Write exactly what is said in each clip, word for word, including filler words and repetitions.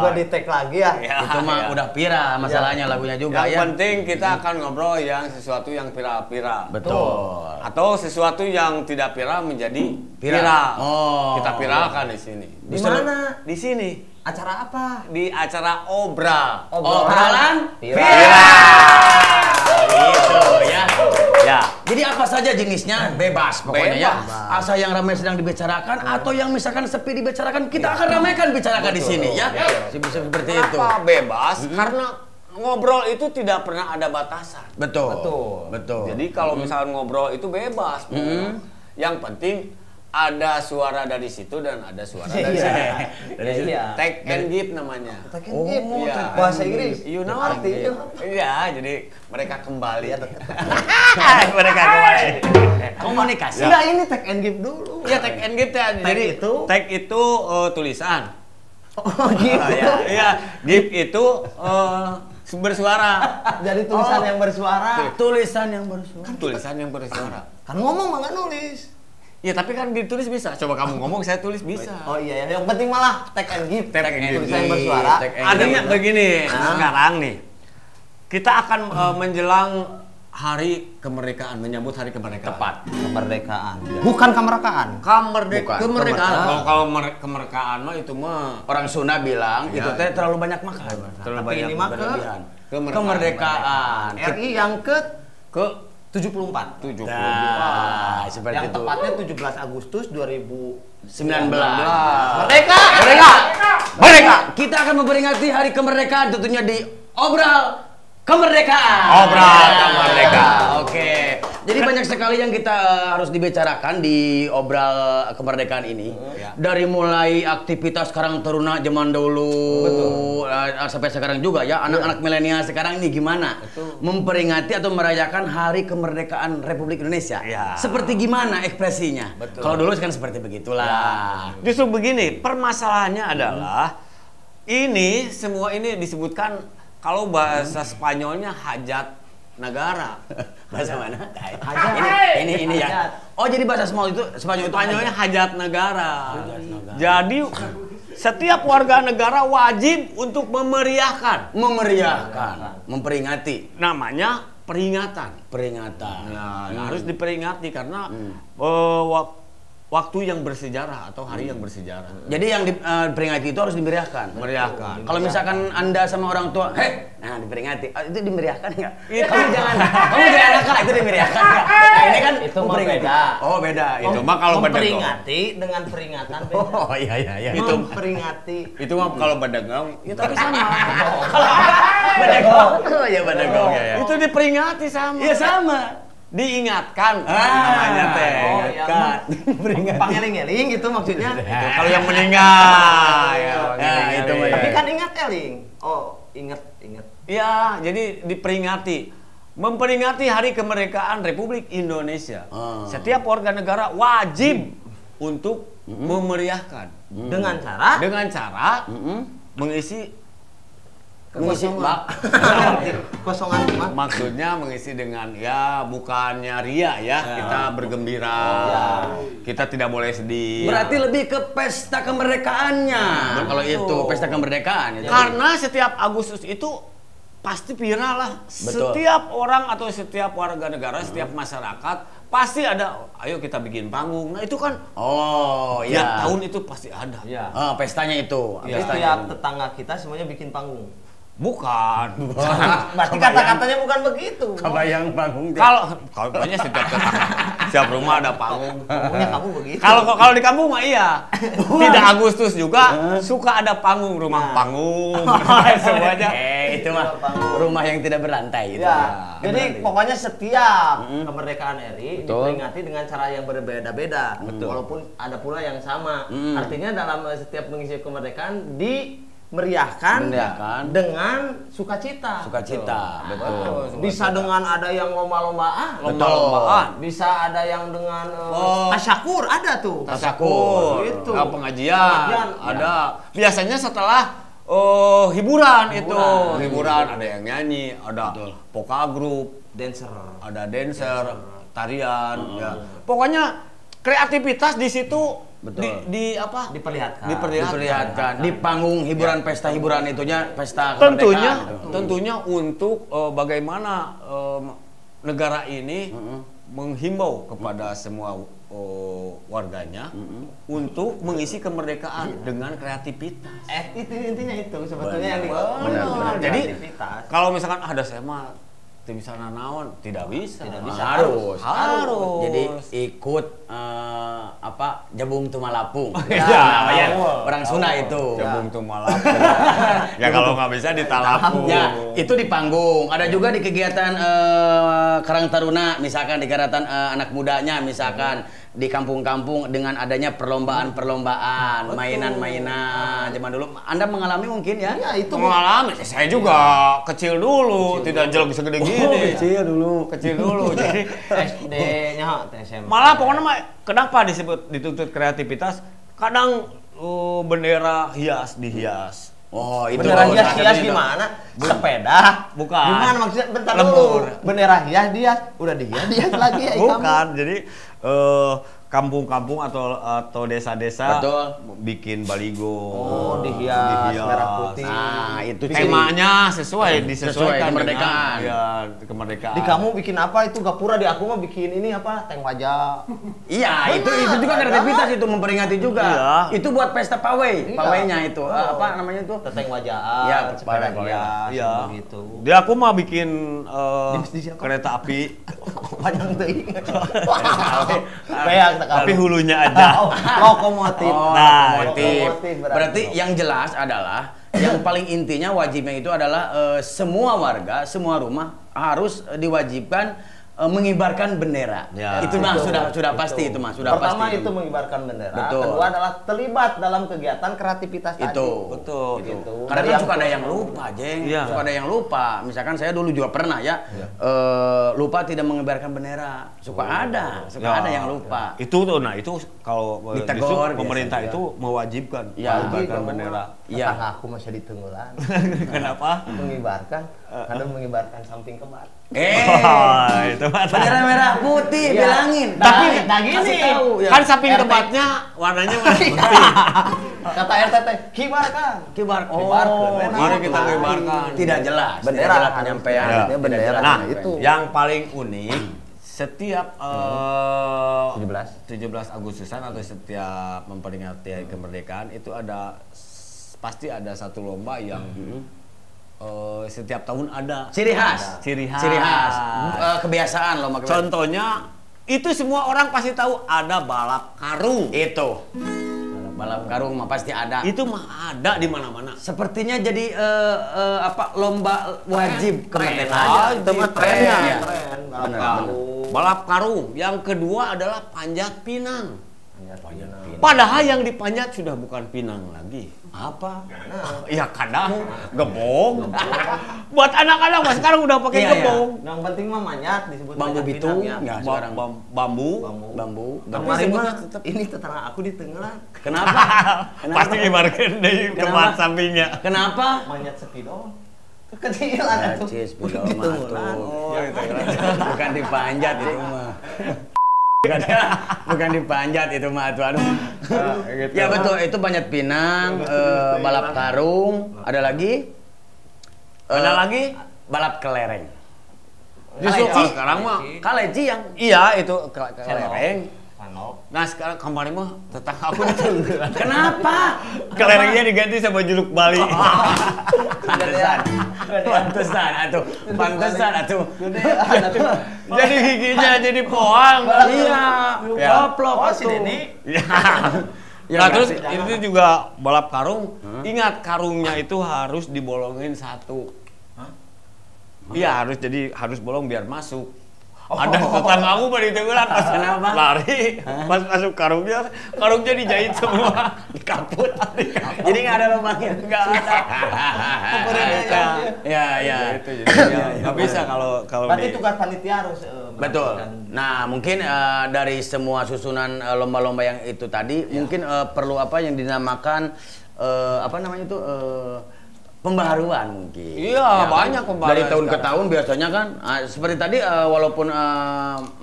juga di tag lagi ya. Ya itu mah ya. Udah viral masalahnya ya. Lagunya juga. Yang ya. Penting kita akan ngobrol yang sesuatu yang viral-viral. Betul. Atau sesuatu yang tidak viral menjadi viral. viral. Oh. Kita viralkan di sini. Di mana? Di sini. Acara apa? Di acara Obral. Obralan viral. viral. Gitu ya. Ya. Jadi apa saja jenisnya bebas pokoknya bebas. Ya. Asal yang ramai sedang dibicarakan bebas. Atau yang misalkan sepi dibicarakan, kita akan ramaikan bicarakan di sini ya. Bisa seperti itu. Apa bebas? Hmm. Karena ngobrol itu tidak pernah ada batasan. Betul. Betul. Betul. Jadi kalau hmm. misalkan ngobrol itu bebas. Hmm. Yang penting ada suara dari situ dan ada suara dari sini. Iya. Take and give namanya. Take and give. Bahasa Inggris. You know arti itu. Iya, jadi mereka kembali. Mereka kembali. Komunikasi. Enggak, ini take and give dulu. Iya, take and give. Jadi itu take itu tulisan. Oh, gitu. Iya, give itu bersuara. Jadi tulisan yang bersuara. Tulisan yang bersuara. Tulisan yang bersuara. Kan ngomong mah enggak nulis. Ya tapi kan ditulis bisa. Coba kamu ngomong, saya tulis bisa. Oh iya, yang penting malah tag and give. Tag and give. Tulisan bersuara. Artinya begini, nah. Sekarang nih kita akan uh, menjelang hari kemerdekaan, menyambut hari kemerdekaan. Tepat. Kemerdekaan. Bukan kemerdekaan. Kamerde Bukan. Kemerdekaan. Kalau kalau kemerdekaan mah itu mah orang Sunda bilang ya, itu teh terlalu banyak makan. Terlalu tapi banyak ini kemerdekaan. Kemerdekaan. R I yang ke ke tujuh puluh empat. tujuh puluh empat. Nah, seperti yang itu. Tepatnya tujuh belas Agustus dua ribu sembilan belas. Merdeka! Merdeka! Merdeka! Kita akan memperingati hari kemerdekaan tentunya di Obral Kemerdekaan. Obral Kemerdekaan. Oke. Okay. Jadi banyak sekali yang kita harus dibicarakan di Obral Kemerdekaan ini. Hmm. Dari mulai aktivitas Karang Taruna zaman dulu. Betul. Sampai sekarang juga ya, anak-anak ya. Milenial sekarang ini gimana betul. Memperingati atau merayakan hari kemerdekaan Republik Indonesia ya. Seperti gimana ekspresinya? Betul. Kalau dulu kan seperti begitulah ya. Justru begini, permasalahannya adalah hmm. ini, semua ini disebutkan kalau bahasa hmm. Spanyolnya hajat negara. Bahasa mana? Hajat. Ini ini, ini ya. Oh jadi bahasa Spanyol itu Spanyol itu Spanyolnya hajat negara. Hajat negara. Jadi setiap warga negara wajib untuk memeriahkan, memeriahkan, memperingati. Namanya peringatan. Peringatan. Nah, hmm. harus diperingati karena hmm. uh, waktu yang bersejarah atau hari hmm. yang bersejarah. Jadi yang diperingati uh, itu harus dimeriahkan. Meriahkan. Kalau misalkan Anda sama orang tua, "Heh, nah diperingati." Oh, itu dimeriahkan enggak? Kamu jangan. Kamu jangan nakal, itu dimeriahkan enggak? Nah, ini kan itu beda. Oh, beda. Itu mah kalau memperingati dengan peringatan beda. Oh, iya iya iya. Itu memperingati. Itu mah kalau badegong, ya tapi sama. Badegong. Oh, ya badegong ya ya. Itu diperingati sama. Iya sama. Diingatkan ah, namanya teh. Oh, kan. Pangeling-eling itu maksudnya. Itu kalau yang meninggal. Ya, ya, itu mah. Tapi kan ingat eling. Oh, ingat, ingat. Iya, jadi diperingati. Memperingati hari kemerdekaan Republik Indonesia. Ah. Setiap warga negara wajib hmm. untuk hmm. memeriahkan hmm. dengan cara dengan cara hmm. mengisi mengisi bak kosongan mak. Maksudnya mengisi dengan ya bukannya ria ya, ya. Kita bergembira oh, ya. Kita tidak boleh sedih berarti ya. Lebih ke pesta kemerdekaannya nah, kalau itu pesta kemerdekaan ya, karena jadi. Setiap Agustus itu pasti viral lah. Betul. Setiap orang atau setiap warga negara hmm. setiap masyarakat pasti ada, ayo kita bikin panggung. Nah itu kan, oh iya tahun itu pasti ada. Ya. Ah, pestanya itu. Ya. Pestanya. Setiap tetangga kita semuanya bikin panggung. Bukan. Berarti kata-katanya bukan begitu. Kebayang panggung. Kalau, kalau banyak setiap tetangga, setiap rumah ada panggung. Pokoknya kamu begitu. Kalau kalau di kampung mah iya. Tidak Agustus juga suka ada panggung, rumah nah. panggung. Semuanya. Eh itu mah rumah yang tidak berlantai itu. Ya. Jadi pokoknya setiap mm-hmm. kemerdekaan R I betul. Diperingati dengan cara yang berbeda-beda, walaupun ada pula yang sama. Mm. Artinya dalam setiap mengisi kemerdekaan di meriahkan dengan sukacita. Sukacita, betul. betul. betul. Bisa dengan ada yang lomba-lombaan, lomba-lombaan. Bisa ada yang dengan oh. tasyakur, ada tuh. Tasyakur, itu. Nah, pengajian, pengajian, ada. Ya. Biasanya setelah oh hiburan, hiburan itu hiburan ada yang nyanyi ada betul. Poka grup dancer ada dancer, dancer. Tarian oh. ya. Pokoknya kreativitas di situ Betul. Di, di apa? Diperlihatkan. Diperlihatkan. Diperlihatkan. Di panggung hiburan ya. Pesta hiburan itunya pesta tentunya kemerdekaan. Tentunya untuk uh, bagaimana uh, negara ini uh-uh. menghimbau kepada uh-uh. semua uh, warganya uh-uh. untuk mengisi kemerdekaan uh-uh. dengan kreativitas. Eh itu intinya itu sebetulnya yang dikatakan. Jadi kalau misalkan ada saya mah tidak bisa nanaon, tidak bisa. Tidak bisa. Harus. Harus. Harus. Jadi ikut uh, apa? Jabung Tumalapung. Ya, ya, orang Sunda itu. Jabung Tumalapung. Ya kalau nggak bisa di Talapung. Ya, itu di panggung. Ada juga di kegiatan uh, Karang Taruna, misalkan di kegiatan uh, anak mudanya, misalkan hmm. di kampung-kampung dengan adanya perlombaan-perlombaan, mainan-mainan zaman dulu. Anda mengalami mungkin ya? Ya itu mengalami. Saya juga kecil dulu, kecil tidak jelek segede gini. Oh, kecil dulu, kecil dulu. Jadi S D-nya S M P. Malah pokoknya mah kenapa disebut dituntut kreativitas? Kadang uh, bendera hias dihias. Oh, itu bendera hias hias gimana? Sepeda? Bukan. Gimana maksudnya? Bentar dulu. Bendera hias dia udah dihias dihias lagi ya. Bukan. Jadi kampung-kampung atau atau desa-desa bikin baligo. Oh, dihias merah putih. Nah, itu temanya sesuai disesuaikan kemerdekaan. Iya, kemerdekaan. Di kamu bikin apa itu gapura, di aku mah bikin ini apa? Teng wajah. Iya, itu itu juga kreativitas itu memperingati juga. Itu buat pesta pawai. Pawainya itu apa namanya itu? Teng wajah. Iya, sepeda hias gitu. Di aku mah bikin kereta api. Panjang tuh. Bayang tapi hulunya aja lokomotif. Oh, nah, lokomotif. Lokomotif berarti, berarti yang jelas adalah yang paling intinya wajibnya itu adalah uh, semua warga, semua rumah harus diwajibkan uh, mengibarkan bendera. Ya, itu mah sudah sudah betul. Pasti itu mah sudah pertama pasti. Pertama itu mengibarkan bendera, betul. Kedua adalah terlibat dalam kegiatan kreativitas itu. Tadi. Betul. Gitu. Karena kan suka ada yang lupa, Jeng. Ya. Suka ada yang lupa. Misalkan saya dulu juga pernah ya, ya. Uh, lupa tidak mengibarkan bendera. Suka oh, ada, suka ya. Ada yang lupa. Ya. Itu tuh nah itu kalau ditegur pemerintah biasa, itu ya. Mewajibkan ya. Mengibarkan bendera. Ya. Kata aku masih ditenggelam. Kenapa? Mengibarkan, karena mengibarkan samping kebat. Eh, oh, itu bendera merah putih, ya. Bilangin. Tapi nah, gini, ya. Kan samping kebatnya warnanya merah putih. Kata R T T, kibarkan, kibarkan. Oh, kibarkan. Mari kita kibarkan. Tidak jelas. Bendera penyampaian. Ya. Bendera. Nah, itu yang paling unik. Setiap uh, tujuh belas Agustusan atau setiap memperingati kemerdekaan itu ada pasti ada satu lomba yang mm-hmm. uh, setiap tahun ada ciri khas, ada. Ciri khas, ciri khas. Uh, kebiasaan lomba. Kebiasaan. Contohnya itu semua orang pasti tahu ada balap karung. Itu balap, balap karung mah pasti ada. Itu mah ada di mana-mana. Sepertinya jadi uh, uh, apa lomba wajib kemerdekaan. Itu mah trennya. Balap karung. Yang kedua adalah panjat pinang. Pinang. Padahal yang dipanjat sudah bukan pinang lagi. Apa? Nah. Ya kadang gebong. Buat anak-anak mas sekarang udah pakai iya, gebong. Iya. Yang penting mah manjat disebut bambu bitung. Ya, ba sekarang. Bambu, bambu, bambu. Kemarin mah tetap ini tetangga aku ditenggelan. Kenapa? Kenapa? Pasti dimarkin dari tempat sampingnya. Kenapa? Manjat sepidol. Kecilan itu. Ditenggelan. Oh, ya, bukan dipanjat itu mah. Bukan dipanjat itu mah tuh aduh. Nah, gitu. Ya betul itu panjat pinang, uh, balap karung, ada lagi, uh, ada lagi balap kelereng. Justru oh, sekarang mah kaleci yang iya itu kelereng. Nah sekarang kemarin mah tetangga aku ditenggelam. Kenapa? Kelerengnya diganti sama jeruk Bali. Pantesan, pantesan atuh, pantesan atuh. Jadi giginya jadi poang. Iya. Koplok atuh. Nah terus itu juga balap karung. Ingat karungnya itu harus dibolongin satu. Iya harus jadi harus bolong biar masuk. Oh, ada tetangga aku pada ditenggelam pas lari, pas masuk karungnya, karungnya dijahit semua, dikaput, dikaput. Jadi nggak ada lubangnya, nggak ada. Ya, ya, itu jadi nggak bisa kalau kalau. Berarti tugas panitia harus. Uh, Betul. Nah, mungkin uh, dari semua susunan lomba-lomba uh, yang itu tadi, ya. Mungkin uh, perlu apa yang dinamakan uh, apa namanya itu. Uh, Pembaharuan mungkin. Iya ya, banyak pembaharuan. Dari tahun sekarang. Ke tahun biasanya kan, seperti tadi walaupun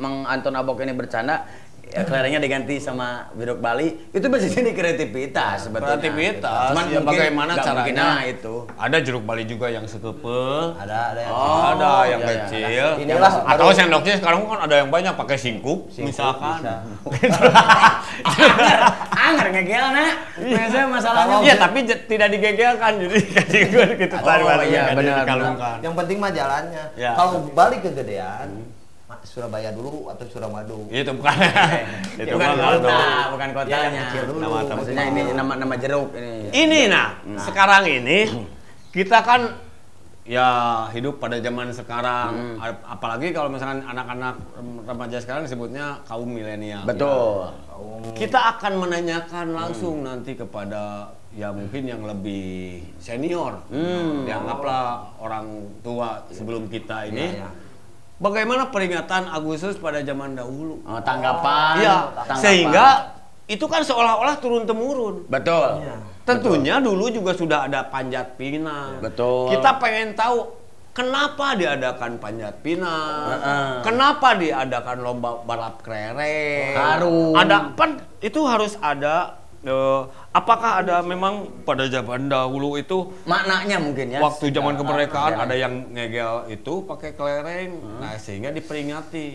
Mang Anton Abok ini bercanda, ya, kelerengnya diganti sama Bedok Bali, itu berarti jadi kreativitas sebetulnya. Kreativitas. Cuman ya, bagaimana caranya itu. Ada jeruk Bali juga yang sekepel. Ada, ada yang oh, kecil. Ada yang ya, kecil. Ya, inilah atau sendoknya sekarang kan ada yang banyak pakai singkup, singkup misalkan. Anger ngegel nak. Biasanya masalahnya. Iya, tapi tidak digegelkan jadi kasih gue gitu tadi. Oh iya, benar. Yang penting mah jalannya. Kalau Bali kegedean Surabaya dulu atau Suramadu? Itu bukan. Itu bukan kota, bukan kotanya. Maksudnya ini nama-nama jeruk ini. Ini nah, sekarang ini kita kan ya hidup pada zaman sekarang. Apalagi kalau misalkan anak-anak remaja sekarang disebutnya kaum milenial. Betul. Kita akan menanyakan langsung nanti kepada ya mungkin yang lebih senior, dianggaplah orang tua sebelum kita ini. Bagaimana peringatan Agustus pada zaman dahulu? Oh, tanggapan. Iya, tanggapan. Sehingga itu kan seolah-olah turun-temurun. Betul. Ya. Tentunya betul. Dulu juga sudah ada panjat pinang. Betul. Kita pengen tahu kenapa diadakan panjat pinang, uh-uh. kenapa diadakan lomba balap kelereng. Harus. Ada pen, itu harus ada. Uh, apakah ada memang pada zaman dahulu itu maknanya mungkin ya waktu zaman kemerdekaan ada yang ngegel itu pakai kelereng, hmm. nah sehingga diperingati.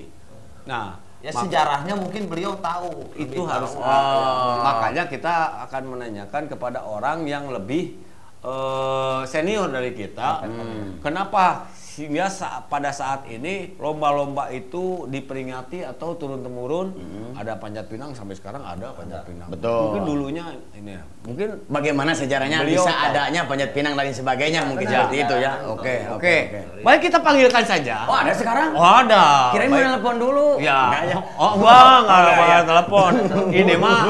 Nah ya sejarahnya mungkin beliau tahu itu harus tahu. Uh, makanya kita akan menanyakan kepada orang yang lebih uh, senior dari kita, hmm. kenapa sehingga saat, pada saat ini lomba-lomba itu diperingati atau turun-temurun, hmm. ada panjat pinang sampai sekarang ada panjat pinang. Betul. Mungkin dulunya ini ya. Mungkin bagaimana sejarahnya bisa kan? Adanya panjat pinang dan sebagainya mungkin nah, seperti nah, itu ya. Oke, oke. Baik kita panggilkan saja. Oh, ada sekarang? Oh, ada. Kirain mau telepon dulu. Ya. Nggak, ya. Oh, Bang, enggak ada telepon. Ini mah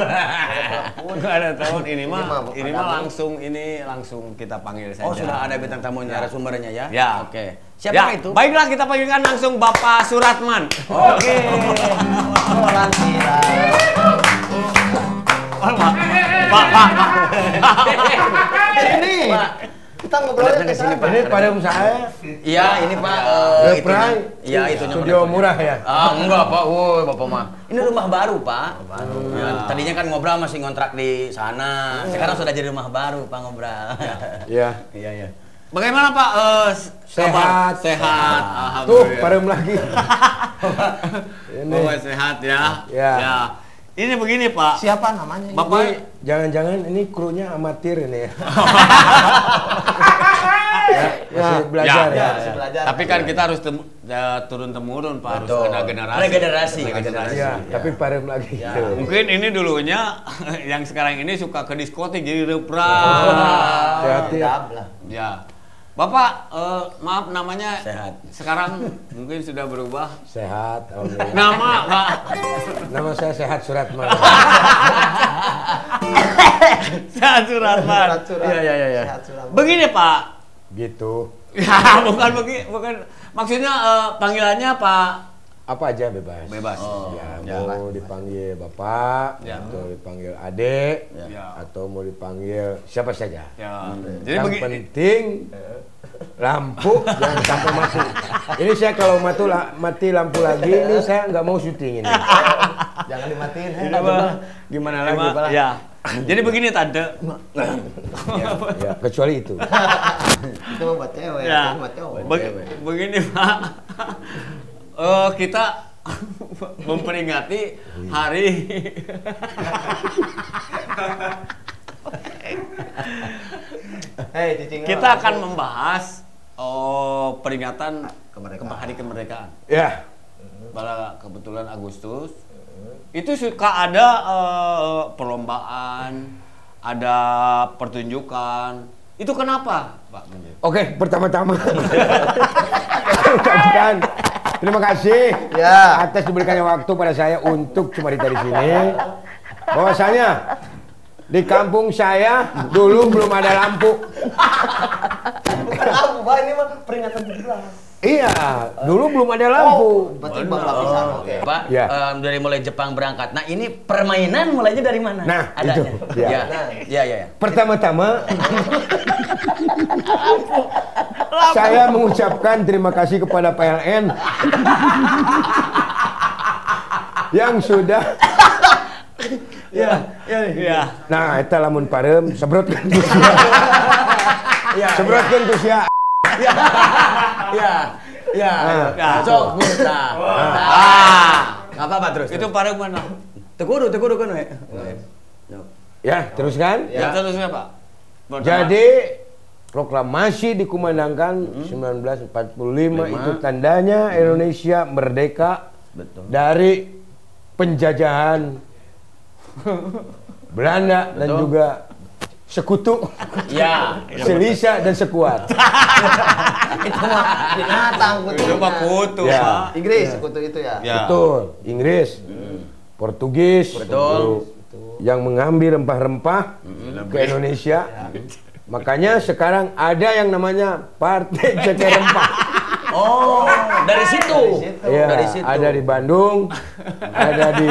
enggak ada telepon ini mah. Ini mah langsung ini langsung kita panggil saja. Oh, sudah ada bintang tamunya, narasumbernya ya. Ya, oke. Siapa ya, itu? Baiklah kita panggilkan langsung Bapak Suratman. Oke. Pak, Pak, Pak. Ini. Kita ngobrolnya di sini, Pak. Ini pada usaha. Iya, ini Pak. Iya, itu studio murah ya. Ah, enggak, Pak. Woi, Bapak mah. Ini rumah baru, Pak. Baru. Tadinya kan ngobrol masih ngontrak di sana. Sekarang sudah jadi rumah baru, Pak Ngobrol. Iya. Iya, iya. Bagaimana Pak? Uh, sehat, sehat, sehat. Tuh, parem lagi. Ini oh, sehat ya. Ya. Ya. Ini begini Pak. Siapa namanya? Bapak. Jangan-jangan ini krunya amatir ini. Ya, masih belajar ya, ya. Ya, masih belajar. Tapi kan ya, kita harus tem ya, turun temurun Pak, harus ada generasi. Ada generasi, ada generasi. Ya, ya. Tapi bareng lagi. Ya. Gitu. Mungkin ini dulunya yang sekarang ini suka ke diskotik jadi repral. Hati-hati ya. Ya. Bapak, uh, maaf namanya sehat. Sekarang mungkin sudah berubah. Sehat, alhamdulillah. Nama Pak. Nama saya Sehat Suratman. Sehat Suratman. Iya iya iya. Begini Pak. Gitu. Ya, bukan begini, bukan. Maksudnya uh, panggilannya Pak. Apa aja bebas. Bebas. Oh, ya, ya, mau dipanggil Bapak, ya. Atau dipanggil Adek, ya. Atau mau dipanggil siapa saja. Ya. Hmm. Jadi yang begini. Penting lampu jangan sampai mati. Ini saya kalau mati, mati lampu lagi ini saya nggak mau syuting ini. Jangan dimatiin. Jadi, eh, gimana lagi Pak? Ya. Jadi begini Tante. Ya, ya, kecuali itu. Itu buat cewek, ya. Buat cewek. Be begini Pak. Uh, kita memperingati hari hey, kita akan membahas oh, peringatan kemerdekaan. Hari kemerdekaan. Ya. Yeah. Pada kebetulan Agustus. Itu suka ada uh, perlombaan, ada pertunjukan. Itu kenapa, Pak? Oke, pertama-tama. Mudah-mudahan. Terima kasih ya. Atas diberikannya waktu pada saya untuk cuma cerita di sini. Bahwasanya di kampung saya dulu belum ada lampu. Bukan lampu, Pak, ini mah peringatan tujuh belas. Iya, dulu belum ada lampu. Betul, Bapak di sana. Pak, dari mulai Jepang berangkat. Nah, ini permainan mulainya dari mana? Nah, itu. Iya, iya, iya. Pertama-tama, saya mengucapkan terima kasih kepada P L N. yang sudah ya, ya, ya. Nah, itu lamun parem sebrotkan ku sia. Ya, sebrotkan ku sia. Ya. Ya. Ya. Cocok mun tah. Ah. Apa-apa terus. Itu parem mana? Teguru, teguru kan we. Ya, teruskan. Ya, terusnya Pak. Jadi proklamasi dikumandangkan hmm. seribu sembilan ratus empat puluh lima Lima. Itu tandanya Indonesia merdeka. Betul. Dari penjajahan Belanda. Betul. Dan juga sekutu ya, selisa dan sekuat. Itu mah binatang kutu mah kutu ya. Inggris ya. Sekutu itu ya, ya. Betul, Inggris hmm. Portugis. Betul. Betul. Yang mengambil rempah-rempah hmm. ke Indonesia ya. Makanya sekarang ada yang namanya Partai Jaga Rempah. Oh, dari situ. Dari situ. Ya, dari situ. Ada di Bandung, ada di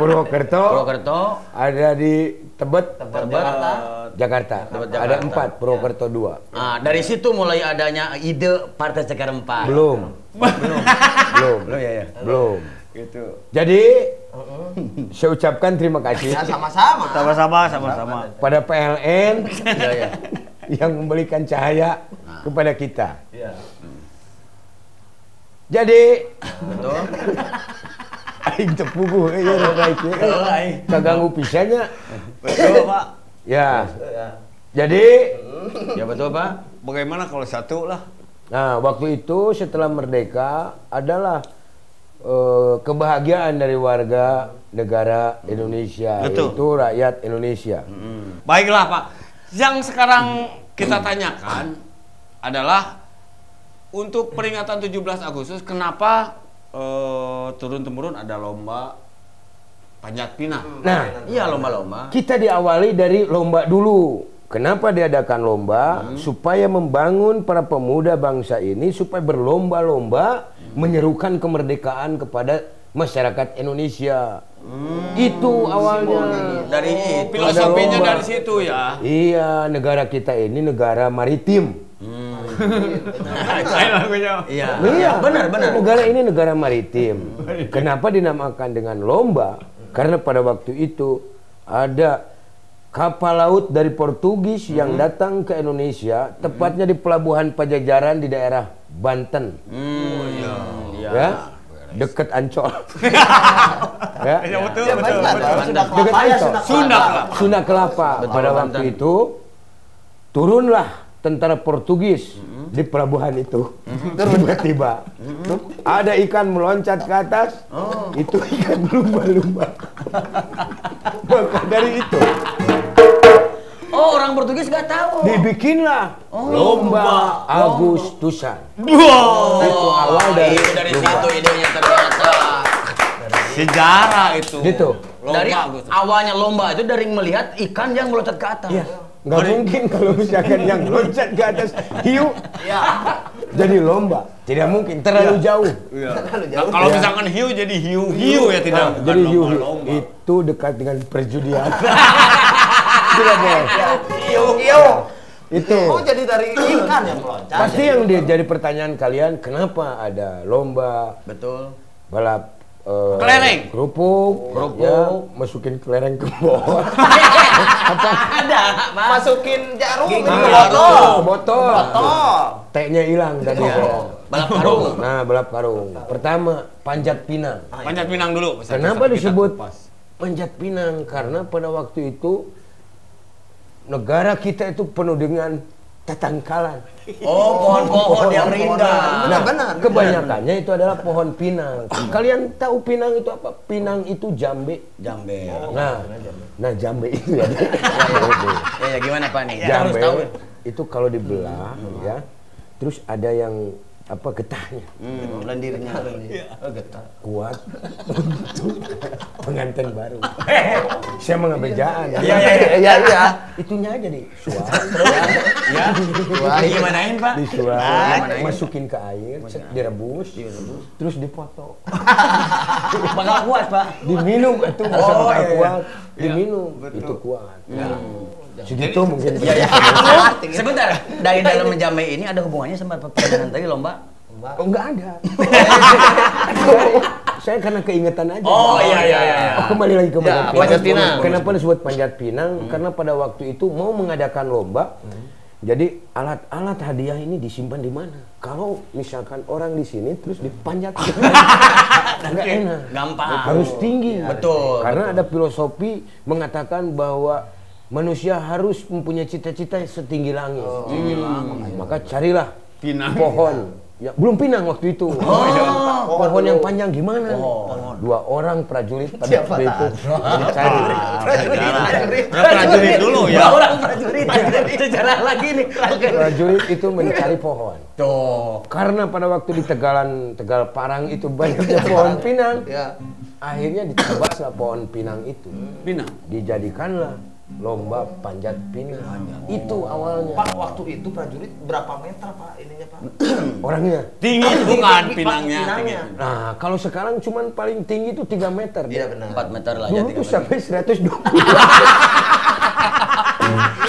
Purwokerto, Purwokerto, ada di Tebet, Tebet, Tebet Jakarta. Jakarta. Tebet, Jakarta. Ada empat, Purwokerto ya. Dua. Nah, dari situ mulai adanya ide Partai Jaga Rempah. Belum. Belum. Belum. Belum ya, ya. Belum. Gitu. Jadi saya ucapkan terima kasih sama-sama, sama-sama, sama-sama pada P L N yang memberikan cahaya kepada kita. Jadi, betul. Aing tepuguh ya raiki. Kaganggu pisannya. Betul, Pak. Ya. Jadi, ya betul, Pak. Bagaimana kalau satu lah? Nah, waktu itu setelah merdeka adalah Uh, kebahagiaan dari warga negara Indonesia. Betul. Itu rakyat Indonesia. Mm-hmm. Baiklah Pak, yang sekarang kita tanyakan adalah untuk peringatan tujuh belas Agustus kenapa uh, turun-temurun ada lomba panjat pinang. Nah, iya lomba-lomba. Kita diawali dari lomba dulu. Kenapa diadakan lomba? Hmm. Supaya membangun para pemuda bangsa ini supaya berlomba-lomba hmm. menyerukan kemerdekaan kepada masyarakat Indonesia. Hmm. Itu awalnya. Dari oh, filosofinya dari situ ya. Iya, negara kita ini negara maritim. Hmm. Iya, iya benar-benar. Negara ini negara maritim. Kenapa dinamakan dengan lomba? Karena pada waktu itu ada kapal laut dari Portugis hmm. yang datang ke Indonesia, tepatnya di Pelabuhan Pajajaran di daerah Banten. Hmm. Oh, iya. Ya, ya. Deket Ancol. Ya. Ya, betul, ya, betul, betul, betul. Betul. Deket Ancol. Sunda Kelapa. Sunda Kelapa. Betul. Pada Banten. Waktu itu, turunlah tentara Portugis hmm. di pelabuhan itu. Tiba-tiba, hmm. ada ikan meloncat ke atas, oh. itu ikan lumba-lumba. Maka dari itu, oh orang Portugis gak tahu. Dibikinlah oh, lomba Agustusan. Wow. Itu awal dari itu dari lomba. Situ idenya ternyata. Sejarah itu. Gitu. Lomba dari Agustusan. Awalnya lomba itu dari melihat ikan yang meloncat ke atas. Ya. Gak dari mungkin kalau misalkan yang loncat ke atas hiu. Ya. Jadi lomba. Tidak mungkin terlalu ya. Jauh. Ya. Terlalu jauh. Nah, kalau ya. Misalkan hiu jadi hiu-hiu ya tidak. Nah, jadi hiu itu dekat dengan perjudian. Tidak boleh. Hiu-hiu. Itu. Oh jadi dari ikan yang meloncat. Pasti yang dia jadi pertanyaan kalian kenapa ada lomba? Betul. Balap Uh, kelereng, kerupuk, kerupuk, ya, masukin kelereng ke bawah. Apa ada? Masukin jarum ke botol, botol, botol. T-nya hilang tadi. Oh. Balap karung. Nah, balap karung. Pertama, panjat pinang. Panjat pinang dulu. Pesan, kenapa pesan disebut panjat pinang? Karena pada waktu itu negara kita itu penuh dengan tetangkalan. Oh, pohon-pohon yang rindang. Nah, benar. Kebanyakannya itu adalah pohon pinang. Kalian tahu pinang itu apa? Pinang itu jambe. Jambe. Nah, nah jambe itu ya. Ya, gimana Pak nih? Jambe itu kalau dibelah, ya, terus ada yang apa getahnya? Lendirnya. Getah. Kuat untuk pengantin baru. Saya mengambil jaan. Iya, iya, iya. Itunya aja di suara. Ya, digimanain Pak? Disuap, masukin ke air, direbus, terus dipoto. Bakal kuat Pak? Diminum, itu bakal kuat. Diminum, itu kuat. Segitu mungkin. Sebentar, dari dalam menjambe ini ada hubungannya sama pertandingan tadi lomba? Enggak ada. Saya karena keingetan aja. Oh iya iya iya. Aku kembali lagi ke Panjat Pinang. Panjat Pinang. Kenapa disebut Panjat Pinang? Hmm. Karena pada waktu itu mau mengadakan lomba. Hmm. Jadi alat-alat hadiah ini disimpan di mana? Kalau misalkan orang di sini terus dipanjat, nggak enak. Gampang. Harus tinggi. Ya, betul. Karena betul. Ada filosofi mengatakan bahwa manusia harus mempunyai cita-cita setinggi langit. Oh, tinggi langit. Hmm. Maka carilah pinang. Pohon. Ya, belum pinang waktu itu. Oh, oh, pohon yang panjang gimana? Oh. Dua orang prajurit pada waktu itu dicari. Prajurit, prajurit dulu ya. Dua orang prajurit. Itu jarang lagi nih. Prajurit itu mencari pohon. Tuh. Karena pada waktu di Tegalan, Tegal Parang itu banyaknya pohon pinang. Ya. Akhirnya ditebaslah pohon pinang itu. Pinang. Dijadikanlah lomba panjat pinang. Oh. Itu awalnya. Pak, waktu itu prajurit berapa meter Pak ininya Pak? Orangnya? Tinggi bukan pinangnya. pinangnya. Nah, kalau sekarang cuman paling tinggi itu tiga meter. Iya benar. empat meter lah ya. Dulu tuh sampai seratus dua puluh.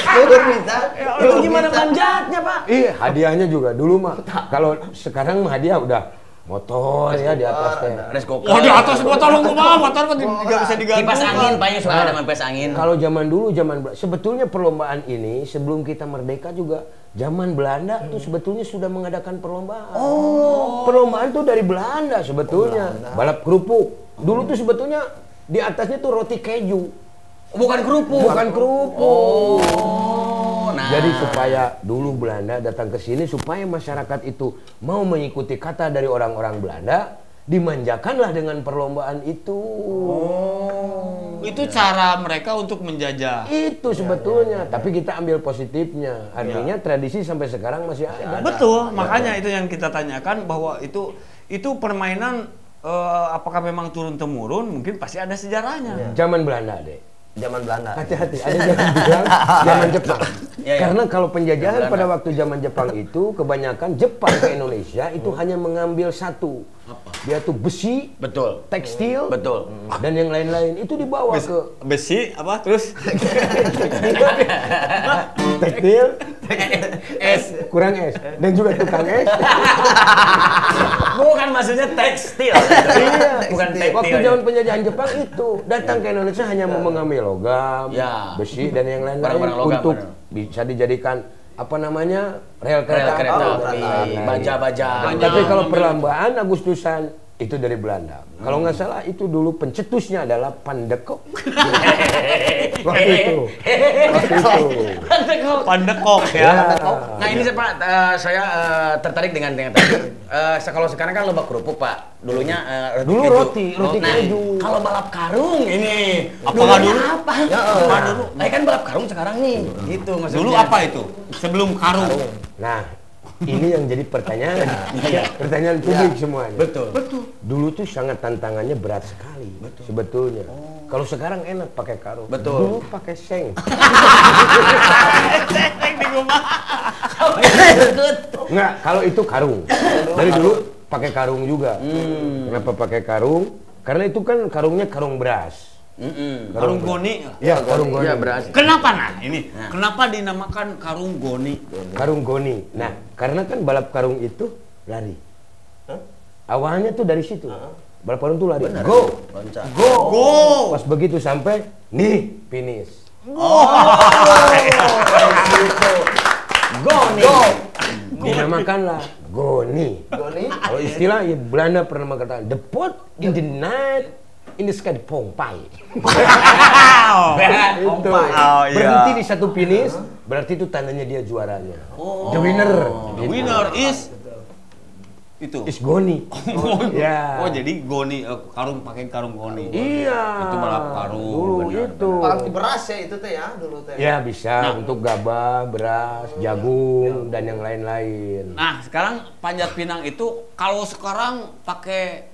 Turun bisa. Itu gimana panjatnya Pak? Iya, hadiahnya juga dulu mah. Kalau sekarang mah hadiah udah motor ya di atas teh. Oh di atas motor lu mah motor kan tidak bisa digantung. Kipas angin banyak suka ada kipas angin. Kalau zaman dulu zaman sebetulnya perlombaan ini sebelum kita merdeka juga zaman Belanda tuh sebetulnya sudah mengadakan perlombaan. Oh, perlombaan tuh dari Belanda sebetulnya. Balap kerupuk. Dulu tuh sebetulnya di atasnya tuh roti keju. Bukan kerupuk. Bukan kerupuk. Oh. Nah. Jadi supaya dulu Belanda datang ke sini supaya masyarakat itu mau mengikuti kata dari orang-orang Belanda, dimanjakanlah dengan perlombaan itu. Oh. Itu ya. Cara mereka untuk menjajah. Itu sebetulnya, ya, ya, ya. Tapi kita ambil positifnya. Artinya ya. Tradisi sampai sekarang masih ada. Betul, ya. Makanya itu yang kita tanyakan bahwa itu itu permainan eh, apakah memang turun temurun? Mungkin pasti ada sejarahnya. Ya. Zaman Belanda, Dek. Zaman Belanda. Hati-hati, ada zaman bilang zaman Jepang. Ya, ya. Karena kalau penjajahan pada waktu zaman Jepang itu kebanyakan Jepang ke Indonesia itu hanya mengambil satu. Apa? Dia tuh besi, betul. Tekstil, betul. Dan yang lain-lain itu dibawa besi, ke besi apa? Terus tekstil, es, kurang es, dan juga tukang es. Bukan maksudnya tekstil. Iya, bukan tekstil. Waktu zaman penjajahan Jepang itu datang ke Indonesia hanya mau mengambil logam, besi dan yang lain-lain untuk bisa dijadikan apa namanya rel kereta, baja-baja. Tapi kalau perlombaan Agustusan itu dari Belanda. Kalau nggak salah itu dulu pencetusnya adalah Pandekok. Waktu itu. Pandekok. Pandekok ya. Nah ini Pak, saya tertarik dengan dengan tadi. Kalau sekarang kan lomba kerupuk Pak. Dulunya dulu roti, roti keju. Kalau balap karung ini. Apakah dulu? Apa? Dulu. Nah kan balap karung sekarang nih. Gitu maksudnya. Dulu apa itu? Sebelum karung. Nah. Ini yang jadi pertanyaan, ya, pertanyaan publik ya, semuanya. Betul. Betul. Dulu tuh sangat tantangannya berat sekali, betul. Sebetulnya. Oh. Kalau sekarang enak pakai karung. Betul. Dulu pakai seng. Seng di rumah. Nggak, kalau itu karung. Dari dulu pakai karung juga. Hmm. Kenapa pakai karung? Karena itu kan karungnya karung beras. Mm -mm. Karung, karung goni, ya karung goni. Ya, beras. Kenapa nah ini? Nah. Kenapa dinamakan karung goni? Karung goni. Nah, karena kan balap karung itu lari. Huh? Awalnya tuh dari situ. Uh -huh. Balap karung tuh lari. Bener. Go, Lonca. Go, go. Pas begitu sampai nih finish. Oh, goni. Go. Dinamakanlah goni. Goni. Kalau istilah ya, Belanda pernah mengatakan the pot in the night. Ini sekali pompai. Berhenti di satu finish, berarti itu tandanya dia juaranya. The winner. The winner is itu. Is goni. Oh jadi goni karung pakai karung goni. Iya. Itu balap karung. Itu. Pakai beras ya itu teh ya dulu teh. Ya bisa untuk gabah, beras, jagung dan yang lain-lain. Nah sekarang panjat pinang itu kalau sekarang pakai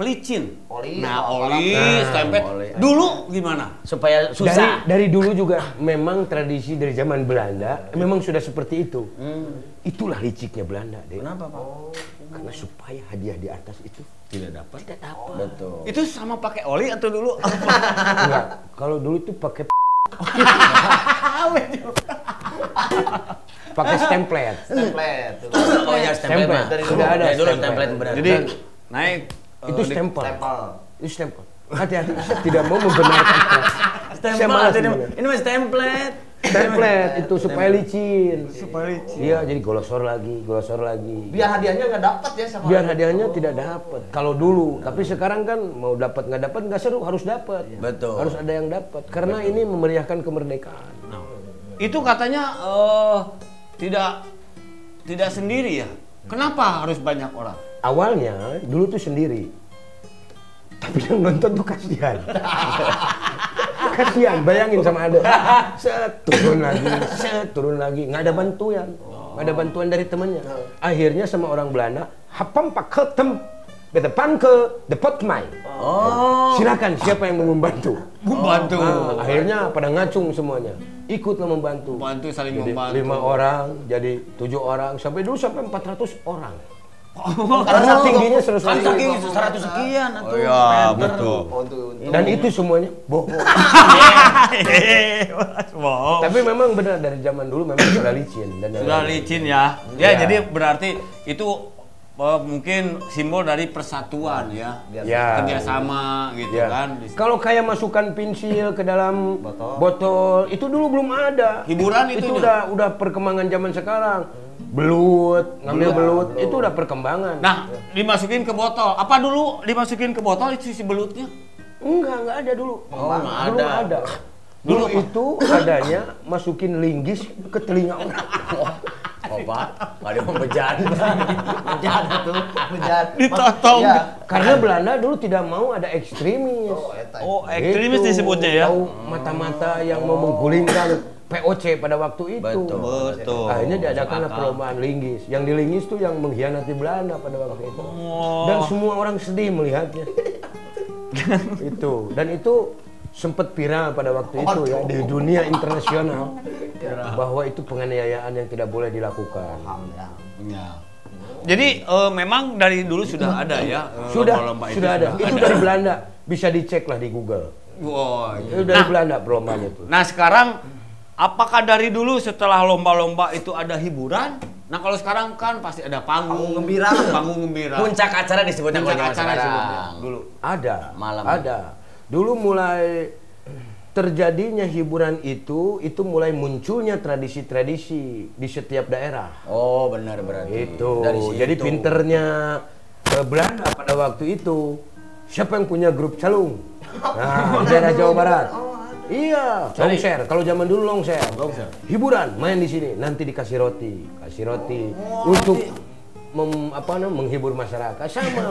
pelicin, oli, nah oli, tempe. Dulu gimana? Supaya susah. Dari, dari dulu juga memang tradisi dari zaman Belanda memang sudah seperti itu. Hmm. Itulah liciknya Belanda, Dek. Kenapa Pak? Oh. Karena supaya hadiah di atas itu tidak dapat. Tidak dapat. Betul. Itu sama pakai oli atau dulu? Enggak. Kalau dulu itu pakai. Pakai template. Template. Oh ya template. Sudah ada. Dulu template berarti. Jadi naik itu stempel. Itu stempel. Hati-hati, saya tidak mau membenarkan. Stempel, ini masih template. Template itu supaya licin. Supaya licin. Iya, jadi golosor lagi, golosor lagi. Biar hadiahnya nggak dapat ya sama. Biar hadiahnya tidak dapat. Kalau dulu, tapi sekarang kan mau dapat nggak dapat nggak seru, harus dapat. Betul. Harus ada yang dapat. Karena ini memeriahkan kemerdekaan. Itu katanya tidak tidak sendiri ya. Kenapa harus banyak orang? Awalnya dulu tuh sendiri, tapi yang nonton tuh kasihan. Kasihan, bayangin sama ada. Set turun lagi, set turun lagi, nggak ada bantuan, nggak ada bantuan dari temennya. Akhirnya sama orang Belanda, hapam pak tem, betepan ke depot main. Silakan siapa yang mau membantu? Membantu. Akhirnya pada ngacung semuanya. Ikutlah membantu. Bantu saling membantu. Lima orang jadi tujuh orang sampai dulu sampai empat ratus orang. Karena tingginya seratus sekian, seratus sekian atau betul. Dan itu semuanya bohong. Tapi memang benar dari zaman dulu memang sudah licin. Sudah licin ya. Ya jadi berarti itu mungkin simbol dari persatuan ya, kerjasama gitu kan. Kalau kayak masukkan pensil ke dalam botol itu dulu belum ada. Hiburan itu udah udah perkembangan zaman sekarang. Belut, ngambil belut itu udah perkembangan. Nah dimasukin ke botol. Apa dulu dimasukin ke botol itu si belutnya? Enggak, enggak ada dulu. Belum ada. Dulu itu adanya masukin linggis ke telinga orang. Bapak, nggak ada pembejaan, pembejaan itu, pembejaan. Ditotong. Karena Belanda dulu tidak mau ada ekstremis. Oh, ekstremis disebutnya ya? Mata-mata yang mau menggulingkan P O C pada waktu itu. Betul. Akhirnya diadakanlah perlombaan linggis. Yang di linggis itu yang mengkhianati Belanda pada waktu itu. Dan semua orang sedih melihatnya. Itu. Dan itu sempat viral pada waktu itu ya di dunia internasional bahwa itu penganiayaan yang tidak boleh dilakukan. Jadi memang dari dulu sudah ada ya. Sudah, sudah ada. Itu dari Belanda, bisa dicek lah di Google. Itu dari Belanda perlombaan itu. Nah sekarang, apakah dari dulu setelah lomba-lomba itu ada hiburan? Nah kalau sekarang kan pasti ada panggung gembira, panggung gembira. Puncak acara disebutnya kalau zaman sekarang. Dulu ada, malam ada. Dulu mulai terjadinya hiburan itu, itu mulai munculnya tradisi-tradisi di setiap daerah. Oh benar berarti. Itu. Jadi pinternya Belanda pada waktu itu, siapa yang punya grup calung? Nah, daerah Jawa Barat. Iya, longser. Kalau zaman dulu longser. Hiburan, main di sini. Nanti dikasih roti, kasih roti untuk apa namanya menghibur masyarakat. Sama.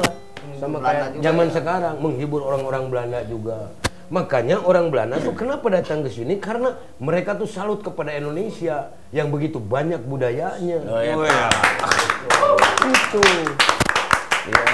Sama kayak zaman sekarang menghibur orang-orang Belanda juga. Makanya orang Belanda tuh kenapa datang ke sini karena mereka tuh salut kepada Indonesia yang begitu banyak budayanya. Itu.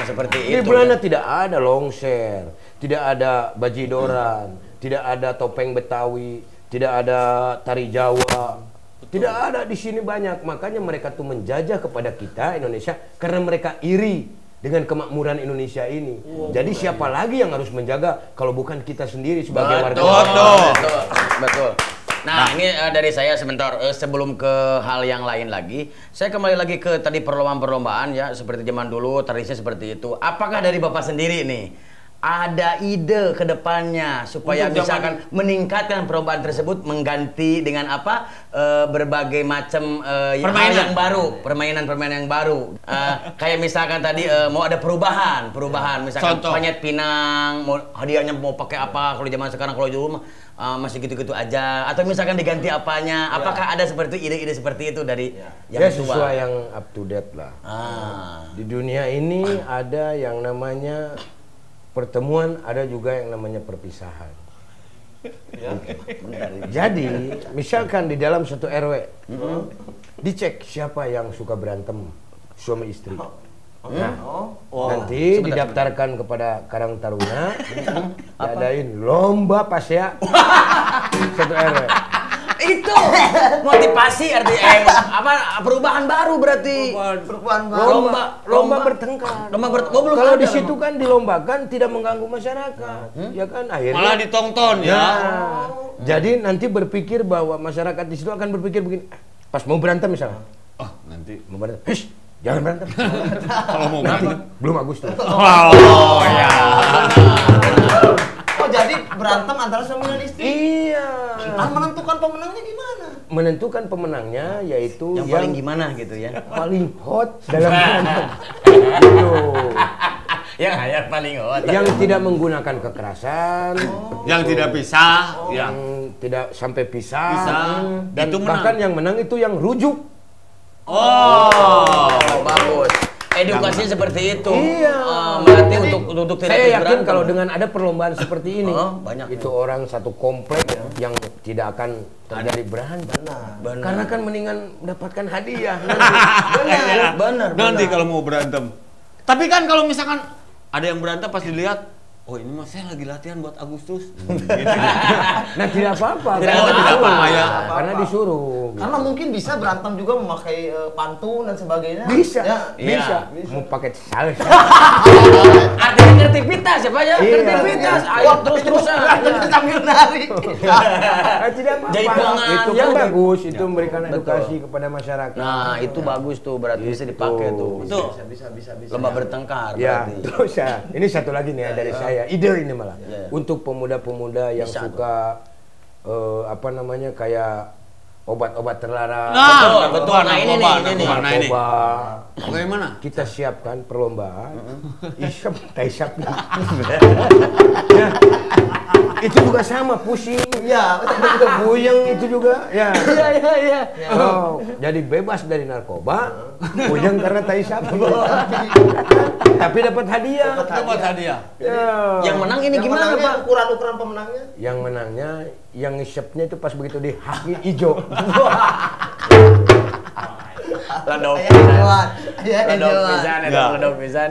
Seperti itu. Di Belanda tidak ada longser, tidak ada bajidoran, tidak ada topeng Betawi, tidak ada tari Jawa. Tidak ada di sini banyak. Makanya mereka tuh menjajah kepada kita Indonesia karena mereka iri dengan kemakmuran Indonesia ini. Jadi siapa lagi yang harus menjaga kalau bukan kita sendiri sebagai warga. Betul, betul. Nah ini dari saya sebentar sebelum ke hal yang lain lagi. Saya kembali lagi ke tadi perlombaan-perlombaan ya. Seperti zaman dulu tradisinya seperti itu. Apakah dari Bapak sendiri nih ada ide ke depannya supaya bisa akan meningkatkan perlombaan tersebut mengganti dengan apa e, berbagai macam e, permainan yang baru, permainan-permainan yang baru. E, kayak misalkan tadi e, mau ada perubahan, perubahan misalkan penyet pinang, mau hadiahnya mau pakai apa kalau zaman sekarang kalau dulu e, masih gitu-gitu aja atau misalkan diganti apanya? Apakah ada seperti ide-ide seperti itu dari ya. yang ya, tua? Sesuai yang up to date lah. Ah. Di dunia ini ada yang namanya pertemuan, ada juga yang namanya perpisahan. Ya. Jadi, misalkan di dalam satu R W, mm-hmm. dicek siapa yang suka berantem suami istri. Nah, oh. nanti sebentar, didaftarkan sebentar. kepada Karang Taruna, diadain lomba pasea satu R W. Itu motivasi artinya apa perubahan baru berarti perubahan baru lomba lomba bertengkar lomba bertengkar kalau di situ kan dilombakan tidak mengganggu masyarakat ya kan akhirnya malah ditonton ya jadi nanti berpikir bahwa masyarakat di situ akan berpikir begini pas mau berantem misalnya oh nanti mau berantem Jangan berantem. Kalau mau berantem belum Agustus. Oh ya. Oh jadi berantem antara suami dan istri. Iya. Menentukan pemenangnya gimana? Menentukan pemenangnya yaitu yang paling gimana gitu ya. Paling hot dalam berantem. Yang ayat paling hot. Yang tidak menggunakan kekerasan. Yang tidak pisah. Yang tidak sampai pisah. Dan bahkan yang menang itu yang rujuk. Oh, bagus. Edukasinya seperti itu. Iya. Berarti untuk untuk tidak saya yakin kalau dengan ada perlombaan seperti ini, banyak itu orang satu komplek yang tidak akan terjadi berantem. Karena kan mendingan mendapatkan hadiah. Benar. Nanti kalau mau berantem. Tapi kan kalau misalkan ada yang berantem pas dilihat, oh ini mah saya lagi latihan buat Agustus. Nah tidak apa-apa. Tidak apa-apa ya. Karena disuruh. Karena mungkin bisa berantem juga memakai pantun dan sebagainya. Bisa. Bisa. Mau pakai saus. Ada kreativitas ya Pak ya. Kreativitas. Ayo terus terusan. Sambil nari. Tidak apa-apa. Itu yang bagus. Itu memberikan edukasi kepada masyarakat. Nah itu bagus tuh. Berarti bisa dipakai tuh. Bisa bisa bisa bisa. Lomba bertengkar. Ya. Terus ya. Ini satu lagi nih dari saya. Ya, ide ini malah ya, ya. Untuk pemuda-pemuda yang bisa, suka uh, apa namanya kayak obat-obat terlarang. Nah, betul. Nah, ini nih, ini nih. Bagaimana? Kita siapkan perlombaan isep taisak. Itu juga sama pusing. Ya, kita buyeng itu juga. Ya, ya, ya, ya. Oh, jadi bebas dari narkoba, buyeng karena taisak. Tapi dapat hadiah. Dapat hadiah. Yang menang ini gimana, Pak? Ukuran-ukuran pemenangnya? Yang menangnya, yang isepnya itu pas begitu di haki hijau. Ladok pisan, ladok pisan, ladok pisan.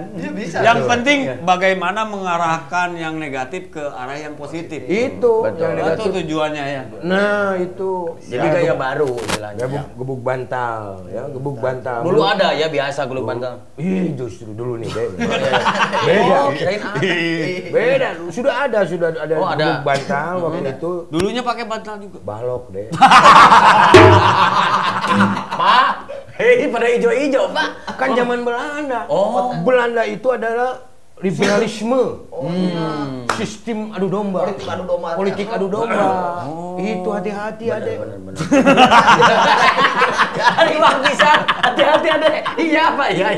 Yang penting bagaimana mengarahkan yang negatif ke arah yang positif. Itu, itu tujuannya ya. Nah itu. Jadi gaya baru, gebuk bantal, ya gebuk bantal. Dulu ada ya biasa gebuk bantal. Ih justru dulu nih beda. Beda, beda. Sudah ada, sudah ada gebuk bantal waktu itu. Dulunya pakai bantal juga. Balok deh. Pak. Hei, pada hijau-hijau, Pak. Kan zaman Belanda. Oh. Belanda itu adalah liberalisme. Sistem adu domba. Politik adu domba. Politik adu domba. Itu hati-hati, Adek. Hari waktu bisa, hati-hati, Adek. Iya, Pak. Iya,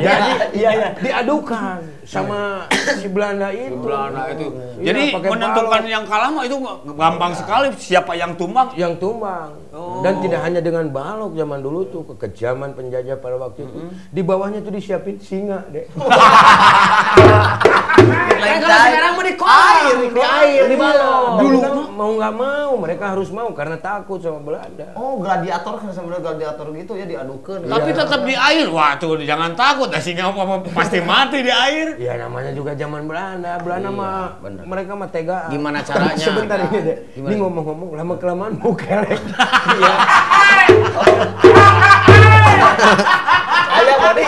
iya. Diadukan sama si Belanda itu. Belanda itu. Jadi menentukan yang kalah mah itu gampang sekali. Siapa yang tumbang? Yang tumbang. Dan tidak hanya dengan balok zaman dulu tuh kekejaman penjajah pada waktu itu di bawahnya tuh disiapin singa deh. Kalau sekarang mau di air, di air, di balok. Dulu mau nggak mau mereka harus mau karena takut sama Belanda. Oh gladiator kan sebenarnya gladiator gitu ya diadukan. Tapi tetap di air, wah tuh jangan takut, singa pasti mati di air. Ya namanya juga zaman Belanda, Belanda mah mereka mah tega. Gimana caranya? Sebentar ini deh, ini ngomong-ngomong lama kelamaan mau kerek. Ayo bodi.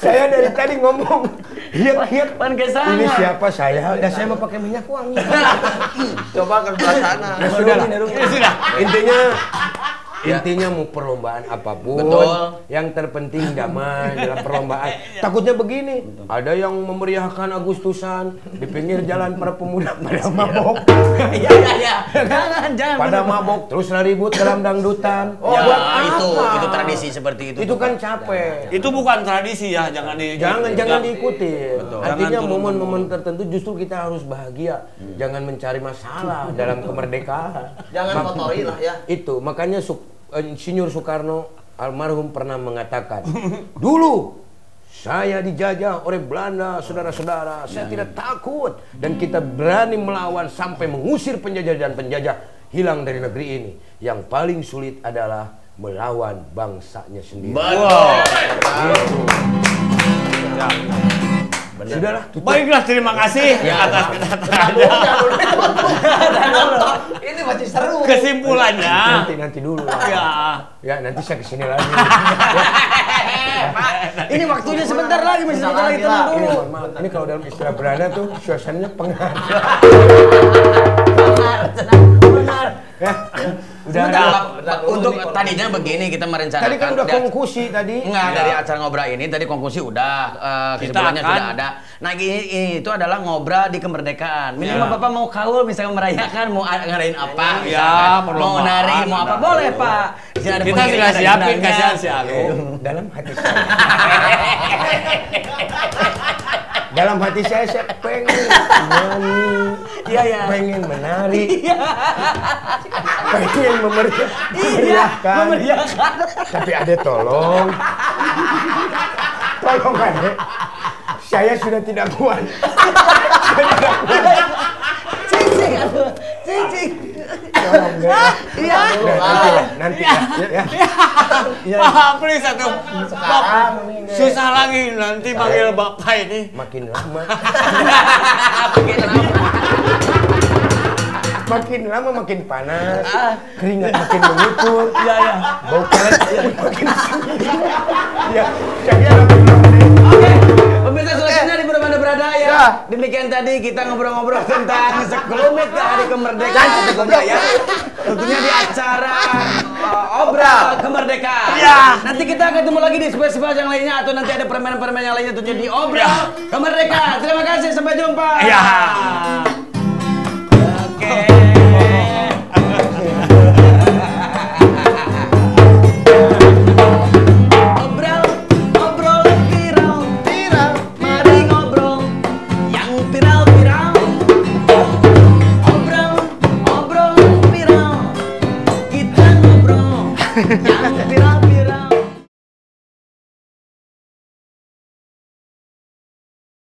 Saya dari tadi ngomong hiat-hiat pan ke sana. Ini siapa saya? Dan saya mau pakai minyak wangi. Coba ke sebelah sana. Ya sudahlah. Intinya intinya mau perlombaan apapun, yang terpenting damai dalam perlombaan. Takutnya begini, ada yang memeriahkan Agustusan di pinggir jalan para pemuda pada mabok. Iya iya, jangan jangan. Pada mabok terus ribut dalam dangdutan. Oh itu itu tradisi seperti itu. Itu kan capek. Itu bukan tradisi ya, jangan di jangan jangan diikuti. Artinya momen-momen tertentu justru kita harus bahagia, jangan mencari masalah dalam kemerdekaan. Jangan kotori lah ya. Itu makanya suka. Insinyur Soekarno almarhum pernah mengatakan, dulu saya dijajah oleh Belanda, saudara-saudara, saya tidak takut dan kita berani melawan sampai mengusir penjajah dan penjajah hilang dari negeri ini. Yang paling sulit adalah melawan bangsanya sendiri. Sudahlah, baiklah terima kasih atas kedatangannya. Ini masih seru. Kesimpulannya nanti nanti dulu lah. Ya, ya nanti saya kesini lagi. Ini waktunya sebentar lagi, masih sebentar lagi tenang dulu. Ini kalau dalam istilah berada tuh suasananya pengaruh. Benar, benar. Untuk tadinya begini kita merencanakan. Tadi kan udah konklusi tadi. Enggak, dari acara ngobrol ini tadi konklusi udah kesimpulannya sudah ada. Nah ini itu adalah ngobrol di kemerdekaan. Minimal Bapak mau kaul misalnya merayakan, mau ngadain apa? Ya, mau nari, mau apa boleh Pak. Kita sudah siapin kasihan si Agung. Dalam hati saya. Dalam hati saya saya pengen Iya ya. Pengen menari. Iya. Pengen memeriahkan. Iya, memeriahkan. Tapi Ade tolong. Tolong Ade. Saya sudah tidak kuat. Saya tidak kuat. Cing cing aku. Cing cing. Tolong Ade. Iya. Nanti ya. Ya. Ya. Pak, please satu. Susah lagi nanti panggil Bapak ini. Makin lama. Makin lama. Makin lama makin panas, keringat makin mengipur, ya, ya. Bau karet ya, makin sini. Ya, saya makin lama. Oke, pemirsa selanjutnya di Bermanda Berada ya. ya. Demikian tadi kita ngobrol-ngobrol tentang sekelumit ke hari kemerdekaan ya. Tentunya di acara uh, Obral Kemerdekaan. Ya. Nanti kita ketemu lagi di spesial yang lainnya atau nanti ada permainan-permainan yang lainnya tentunya di Obral ya. Kemerdekaan. Terima kasih, sampai jumpa. Ya.